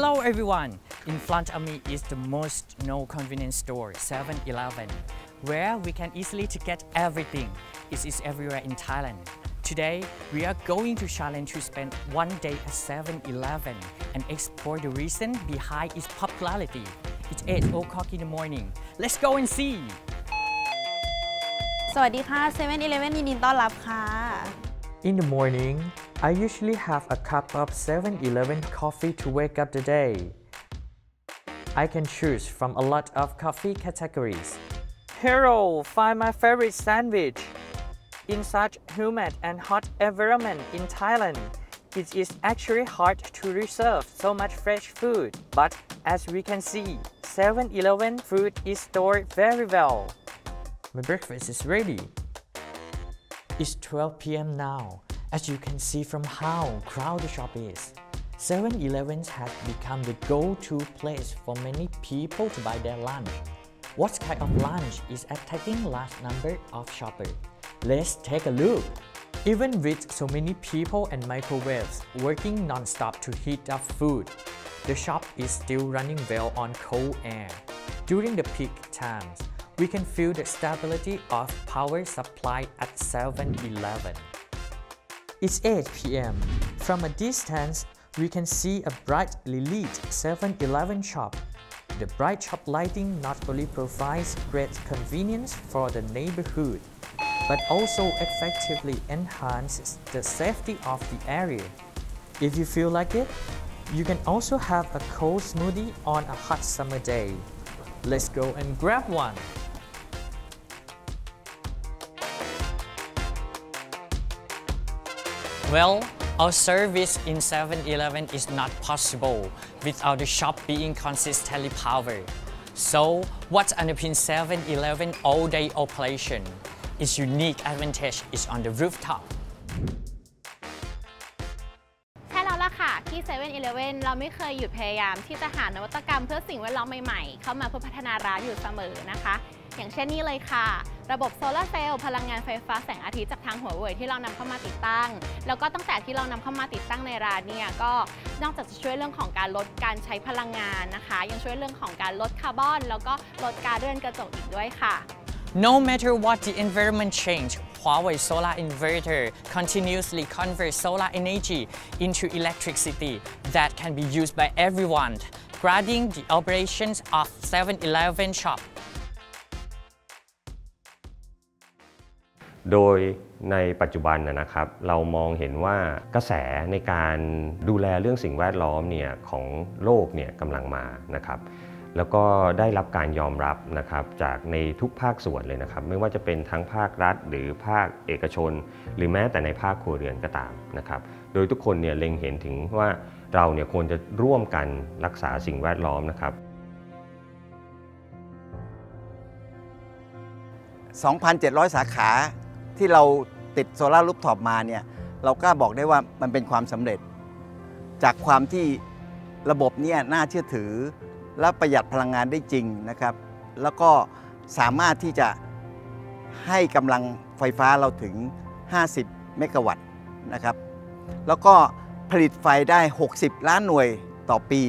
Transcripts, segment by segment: Hello everyone! In front of me is the most known convenience store, 7-Eleven, where we can easily to get everything. It is everywhere in Thailand. Today, we are going to challenge to spend one day at 7-Eleven and explore the reason behind its popularity. It's 8 o'clock in the morning. Let's go and see! สวัสดีค่ะ 7-Eleven ยินดีต้อนรับค่ะ In the morning, I usually have a cup of 7-Eleven coffee to wake up the day. I can choose from a lot of coffee categories. Hero, find my favorite sandwich. In such humid and hot environment in Thailand, it is actually hard to reserve so much fresh food. But as we can see, 7-Eleven food is stored very well. My breakfast is ready. It's 12 p.m. now. As you can see from how crowded the shop is, 7-Eleven has become the go-to place for many people to buy their lunch. What kind of lunch is attracting large number of shoppers? Let's take a look. Even with so many people and microwaves working non-stop to heat up food, the shop is still running well on cold air. During the peak times, we can feel the stability of power supply at 7-Eleven. It's 8 p.m. From a distance, we can see a brightly lit 7-Eleven shop. The bright shop lighting not only provides great convenience for the neighborhood, but also effectively enhances the safety of the area. If you feel like it, you can also have a cold smoothie on a hot summer day. Let's go and grab one. Well, our service in 7-Eleven is not possible without the shop being consistently powered. So, what underpins 7-Eleven all-day operation? Its unique advantage is on the rooftop. ใช่แล้วล่ะค่ะที่ 7-Eleven เราไม่เคยหยุดพยายามที่จะหานวัตกรรมเพื่อสิ่งแวดล้อมใหม่ๆเข้ามาเพื่อพัฒนาร้านอยู่เสมอนะคะอย่างเช่นนี้เลยค่ะระบบโซลาร์เซลล์พลังงานไฟฟ้าแสงอาทิตย์จากทางหัวเว่ยที่เรานำเข้ามาติดตั้งแล้วก็ตั้งแต่ที่เรานำเข้ามาติดตั้งในร้านเนี่ยก็นอกจากจะช่วยเรื่องของการลดการใช้พลังงานนะคะยังช่วยเรื่องของการลดคาร์บอนแล้วก็ลดการเรือนกระจกอีกด้วยค่ะ No matter what the environment change, Huawei Solar Inverter continuously converts solar energy into electricity that can be used by everyone, guarding the operations of 7-Eleven shop.โดยในปัจจุบันนะครับเรามองเห็นว่ากระแสในการดูแลเรื่องสิ่งแวดล้อมเนี่ยของโลกเนี่ยกำลังมานะครับแล้วก็ได้รับการยอมรับนะครับจากในทุกภาคส่วนเลยนะครับไม่ว่าจะเป็นทั้งภาครัฐหรือภาคเอกชนหรือแม้แต่ในภาคครัวเรือนก็ตามนะครับโดยทุกคนเนี่ยเล็งเห็นถึงว่าเราเนี่ยควรจะร่วมกันรักษาสิ่งแวดล้อมนะครับ2,700 สาขาที่เราติดโซลาร์รูฟท็อปมาเนี่ยเราก็บอกได้ว่ามันเป็นความสำเร็จจากความที่ระบบเนี่ยน่าเชื่อถือและประหยัดพลังงานได้จริงนะครับแล้วก็สามารถที่จะให้กำลังไฟฟ้าเราถึง50 เมกะวัตต์นะครับแล้วก็ผลิตไฟได้60 ล้านหน่วยต่อปี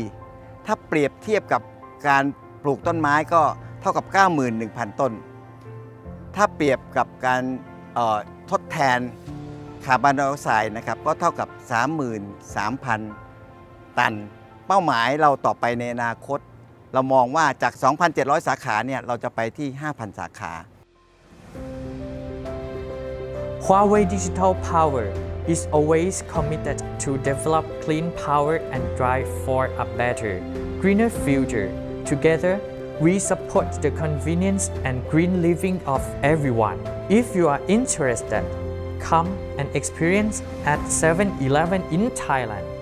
ถ้าเปรียบเทียบกับการปลูกต้นไม้ก็เท่ากับ 91,000 ต้นถ้าเปรียบกับการทดแทนคาร์บอนไดออกไซด์นะครับก็เท่ากับ 33,000 ตันเป้าหมายเราต่อไปในอนาคตเรามองว่าจาก 2,700 สาขาเนี่ยเราจะไปที่ 5,000 สาขา Huawei Digital Power is always committed to develop clean power and drive for a better, greener future. Together, we support the convenience and green living of everyone.If you are interested, come and experience at 7-Eleven in Thailand.